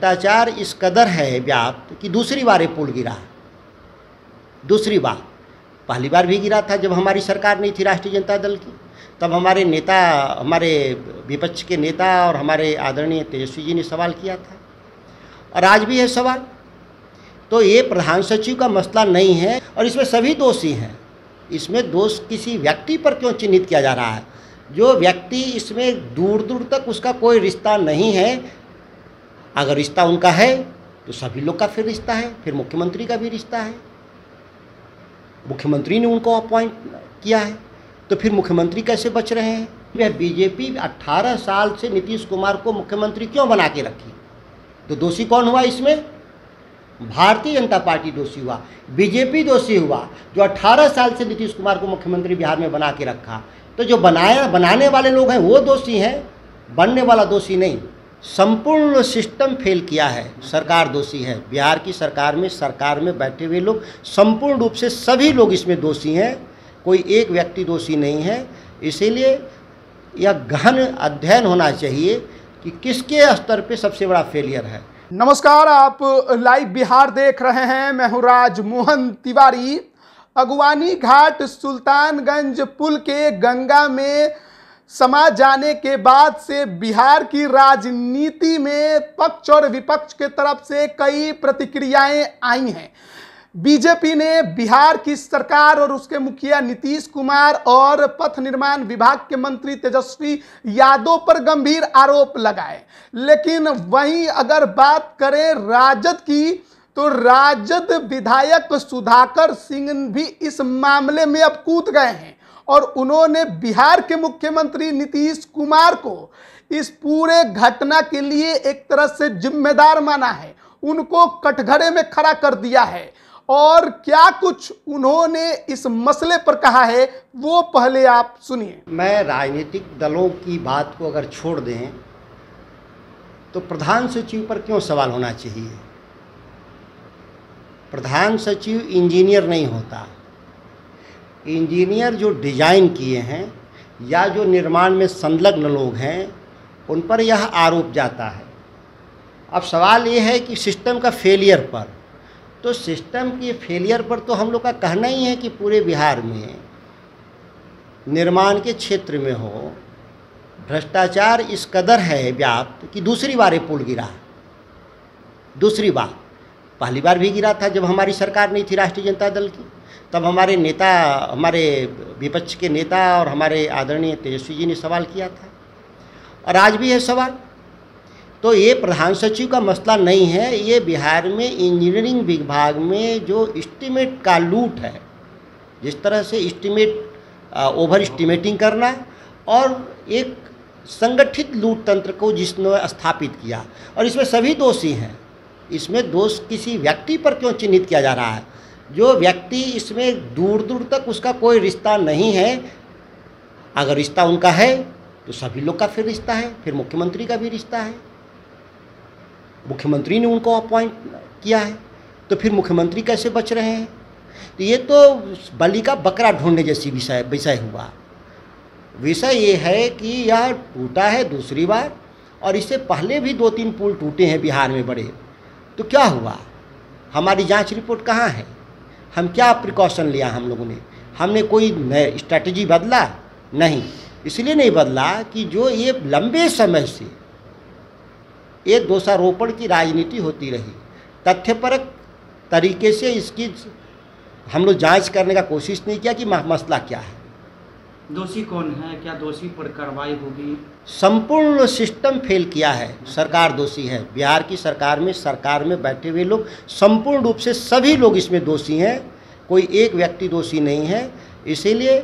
भ्रष्टाचार इस कदर है व्याप्त कि दूसरी बार ये पुल गिरा। दूसरी बार, पहली बार भी गिरा था जब हमारी सरकार नहीं थी राष्ट्रीय जनता दल की, तब हमारे नेता, हमारे विपक्ष के नेता और हमारे आदरणीय तेजस्वी जी ने सवाल किया था और आज भी है सवाल। तो ये प्रधान सचिव का मसला नहीं है और इसमें सभी दोषी हैं। इसमें दोष किसी व्यक्ति पर क्यों चिन्हित किया जा रहा है? जो व्यक्ति इसमें दूर दूर तक उसका कोई रिश्ता नहीं है, अगर रिश्ता उनका है तो सभी लोग का फिर रिश्ता है, फिर मुख्यमंत्री का भी रिश्ता है। मुख्यमंत्री ने उनको अपॉइंट किया है तो फिर मुख्यमंत्री कैसे बच रहे हैं? यह बीजेपी 18 साल से नीतीश कुमार को मुख्यमंत्री क्यों बना के रखी? तो दोषी कौन हुआ इसमें? भारतीय जनता पार्टी दोषी हुआ, बीजेपी दोषी हुआ जो 18 साल से नीतीश कुमार को मुख्यमंत्री बिहार में बना के रखा। तो जो बनाने वाले लोग हैं वो दोषी हैं, बनने वाला दोषी नहीं। संपूर्ण सिस्टम फेल किया है, सरकार दोषी है। बिहार की सरकार में बैठे हुए लोग संपूर्ण रूप से सभी लोग इसमें दोषी हैं, कोई एक व्यक्ति दोषी नहीं है। इसीलिए यह गहन अध्ययन होना चाहिए कि किसके स्तर पे सबसे बड़ा फेलियर है। नमस्कार, आप लाइव बिहार देख रहे हैं, मैं हूँ राज मोहन तिवारी। अगुवानी घाट सुल्तानगंज पुल के गंगा में समा जाने के बाद से बिहार की राजनीति में पक्ष और विपक्ष के तरफ से कई प्रतिक्रियाएं आई हैं। बीजेपी ने बिहार की सरकार और उसके मुखिया नीतीश कुमार और पथ निर्माण विभाग के मंत्री तेजस्वी यादव पर गंभीर आरोप लगाए, लेकिन वहीं अगर बात करें राजद की तो राजद विधायक सुधाकर सिंह भी इस मामले में अब कूद गए हैं और उन्होंने बिहार के मुख्यमंत्री नीतीश कुमार को इस पूरे घटना के लिए एक तरह से जिम्मेदार माना है, उनको कटघरे में खड़ा कर दिया है। और क्या कुछ उन्होंने इस मसले पर कहा है वो पहले आप सुनिए। मैं राजनीतिक दलों की बात को अगर छोड़ दें तो प्रधान सचिव पर क्यों सवाल होना चाहिए? प्रधान सचिव इंजीनियर नहीं होता। इंजीनियर जो डिज़ाइन किए हैं या जो निर्माण में संलग्न लोग हैं उन पर यह आरोप जाता है। अब सवाल ये है कि सिस्टम का फेलियर पर, तो सिस्टम के फेलियर पर तो हम लोग का कहना ही है कि पूरे बिहार में निर्माण के क्षेत्र में हो, भ्रष्टाचार इस कदर है व्याप्त कि दूसरी बार ये पुल गिरा। दूसरी बार, पहली बार भी गिरा था जब हमारी सरकार नहीं थी राष्ट्रीय जनता दल की, तब हमारे नेता, हमारे विपक्ष के नेता और हमारे आदरणीय तेजस्वी जी ने सवाल किया था और आज भी है सवाल। तो ये प्रधान सचिव का मसला नहीं है। ये बिहार में इंजीनियरिंग विभाग में जो एस्टीमेट का लूट है, जिस तरह से एस्टीमेट, ओवर एस्टीमेटिंग करना और एक संगठित लूट तंत्र को जिसने स्थापित किया, और इसमें सभी दोषी हैं। इसमें दोष किसी व्यक्ति पर क्यों चिन्हित किया जा रहा है? जो व्यक्ति इसमें दूर दूर तक उसका कोई रिश्ता नहीं है, अगर रिश्ता उनका है तो सभी लोग का फिर रिश्ता है, फिर मुख्यमंत्री का भी रिश्ता है। मुख्यमंत्री ने उनको अपॉइंट किया है तो फिर मुख्यमंत्री कैसे बच रहे हैं? तो ये तो बलि का बकरा ढूंढने जैसी विषय हुआ। विषय ये है कि यह टूटा है दूसरी बार, और इससे पहले भी 2-3 पुल टूटे हैं बिहार में बड़े। तो क्या हुआ? हमारी जांच रिपोर्ट कहाँ है? हम क्या प्रिकॉशन लिया हम लोगों ने? हमने कोई नया स्ट्रैटेजी बदला नहीं। इसलिए नहीं बदला कि जो ये लंबे समय से ये दोषारोपण की राजनीति होती रही, तथ्यपरक तरीके से इसकी हम लोग जांच करने का कोशिश नहीं किया कि मसला क्या है, दोषी कौन है, क्या दोषी पर कार्रवाई होगी। संपूर्ण सिस्टम फेल किया है, सरकार दोषी है। बिहार की सरकार में बैठे हुए लोग संपूर्ण रूप से सभी लोग इसमें दोषी हैं, कोई एक व्यक्ति दोषी नहीं है। इसीलिए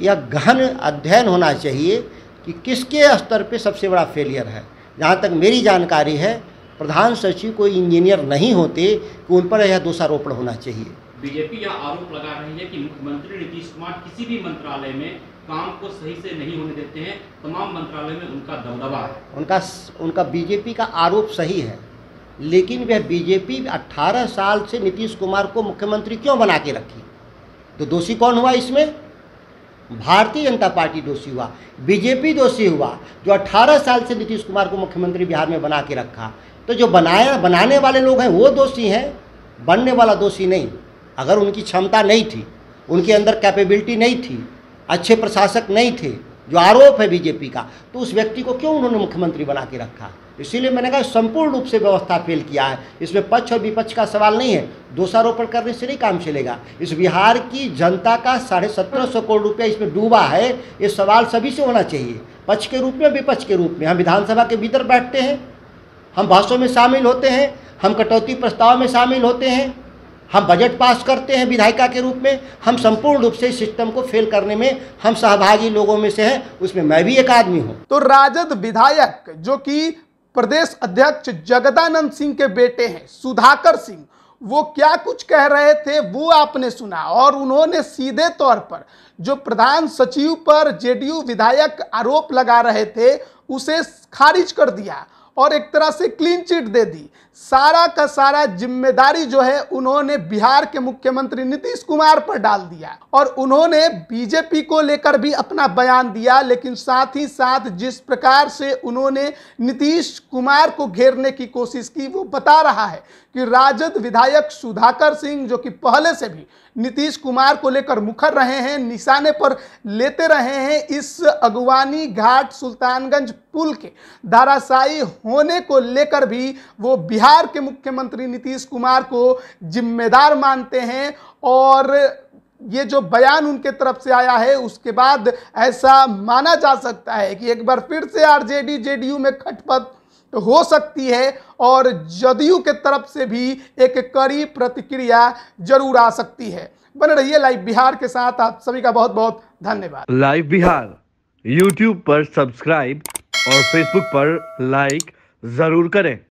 यह गहन अध्ययन होना चाहिए कि किसके स्तर पे सबसे बड़ा फेलियर है। जहाँ तक मेरी जानकारी है, प्रधान सचिव कोई इंजीनियर नहीं होते कि उन पर यह दोषारोपण होना चाहिए। बीजेपी यह आरोप लगा रही है कि मुख्यमंत्री नीतीश कुमार किसी भी मंत्रालय में काम को सही से नहीं होने देते हैं, तमाम मंत्रालय में उनका दबदबा है। उनका बीजेपी का आरोप सही है, लेकिन वह बीजेपी 18 साल से नीतीश कुमार को मुख्यमंत्री क्यों बना के रखी? तो दोषी कौन हुआ इसमें? भारतीय जनता पार्टी दोषी हुआ, बीजेपी दोषी हुआ जो 18 साल से नीतीश कुमार को मुख्यमंत्री बिहार में बना के रखा। तो जो बनाने वाले लोग हैं वो दोषी हैं, बनने वाला दोषी नहीं। अगर उनकी क्षमता नहीं थी, उनके अंदर कैपेबिलिटी नहीं थी, अच्छे प्रशासक नहीं थे, जो आरोप है बीजेपी का, तो उस व्यक्ति को क्यों उन्होंने मुख्यमंत्री बना के रखा। इसीलिए मैंने कहा संपूर्ण रूप से व्यवस्था फेल किया है। इसमें पक्ष और विपक्ष का सवाल नहीं है, दोषारोपण करने से नहीं काम चलेगा। इस बिहार की जनता का 1750 करोड़ रुपया इसमें डूबा है, ये सवाल सभी से होना चाहिए, पक्ष के रूप में विपक्ष के रूप में। हम विधानसभा के भीतर बैठते हैं, हम भाषणों में शामिल होते हैं, हम कटौती प्रस्ताव में शामिल होते हैं, हम बजट पास करते हैं विधायिका के रूप में। हम संपूर्ण रूप से इस सिस्टम को फेल करने में हम सहभागी लोगों में से हैं, उसमें मैं भी एक आदमी हूं। तो राजद विधायक जो कि प्रदेश अध्यक्ष जगदानंद सिंह के बेटे हैं, सुधाकर सिंह, वो क्या कुछ कह रहे थे वो आपने सुना, और उन्होंने सीधे तौर पर जो प्रधान सचिव पर जेडीयू विधायक आरोप लगा रहे थे उसे खारिज कर दिया और एक तरह से क्लीन चिट दे दी। सारा का सारा जिम्मेदारी जो है उन्होंने बिहार के मुख्यमंत्री नीतीश कुमार पर डाल दिया, और उन्होंने बीजेपी को लेकर भी अपना बयान दिया। लेकिन साथ ही साथ जिस प्रकार से उन्होंने नीतीश कुमार को घेरने की कोशिश की वो बता रहा है कि राजद विधायक सुधाकर सिंह जो कि पहले से भी नीतीश कुमार को लेकर मुखर रहे हैं, निशाने पर लेते रहे हैं, इस अगुवानी घाट सुल्तानगंज पुल के धराशायी होने को लेकर भी वो बिहार के मुख्यमंत्री नीतीश कुमार को जिम्मेदार मानते हैं। और ये जो बयान उनके तरफ से आया है उसके बाद ऐसा माना जा सकता है कि एक बार फिर से आरजेडी जेडीयू में खटपट हो सकती है और जदयू के तरफ से भी एक कड़ी प्रतिक्रिया जरूर आ सकती है। बने रहिए लाइव बिहार के साथ। आप सभी का बहुत बहुत धन्यवाद। लाइव बिहार YouTube पर सब्सक्राइब और Facebook पर लाइक जरूर करें।